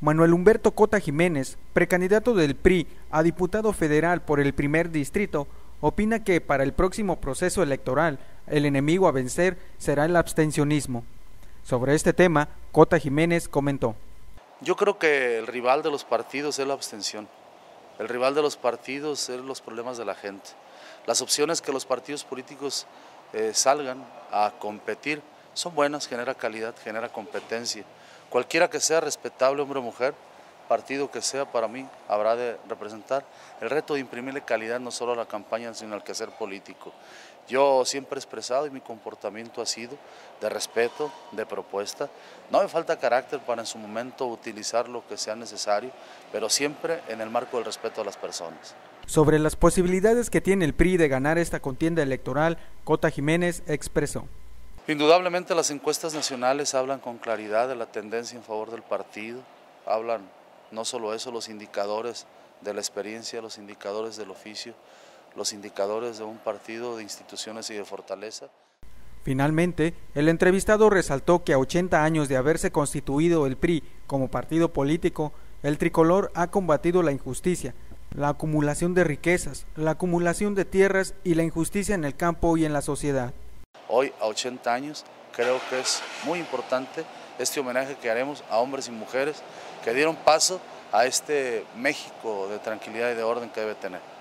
Manuel Humberto Cota Jiménez, precandidato del PRI a diputado federal por el primer distrito, opina que para el próximo proceso electoral el enemigo a vencer será el abstencionismo. Sobre este tema, Cota Jiménez comentó: yo creo que el rival de los partidos es la abstención, el rival de los partidos es los problemas de la gente. Las opciones que los partidos políticos salgan a competir son buenas, genera calidad, genera competencia. Cualquiera que sea, respetable, hombre o mujer, partido que sea, para mí habrá de representar el reto de imprimirle calidad no solo a la campaña, sino al quehacer político. Yo siempre he expresado y mi comportamiento ha sido de respeto, de propuesta. No me falta carácter para en su momento utilizar lo que sea necesario, pero siempre en el marco del respeto a las personas. Sobre las posibilidades que tiene el PRI de ganar esta contienda electoral, Cota Jiménez expresó: indudablemente las encuestas nacionales hablan con claridad de la tendencia en favor del partido, hablan no solo eso, los indicadores de la experiencia, los indicadores del oficio, los indicadores de un partido, de instituciones y de fortaleza. Finalmente, el entrevistado resaltó que a 80 años de haberse constituido el PRI como partido político, el tricolor ha combatido la injusticia, la acumulación de riquezas, la acumulación de tierras y la injusticia en el campo y en la sociedad. Hoy, a 80 años, creo que es muy importante este homenaje que haremos a hombres y mujeres que dieron paso a este México de tranquilidad y de orden que debe tener.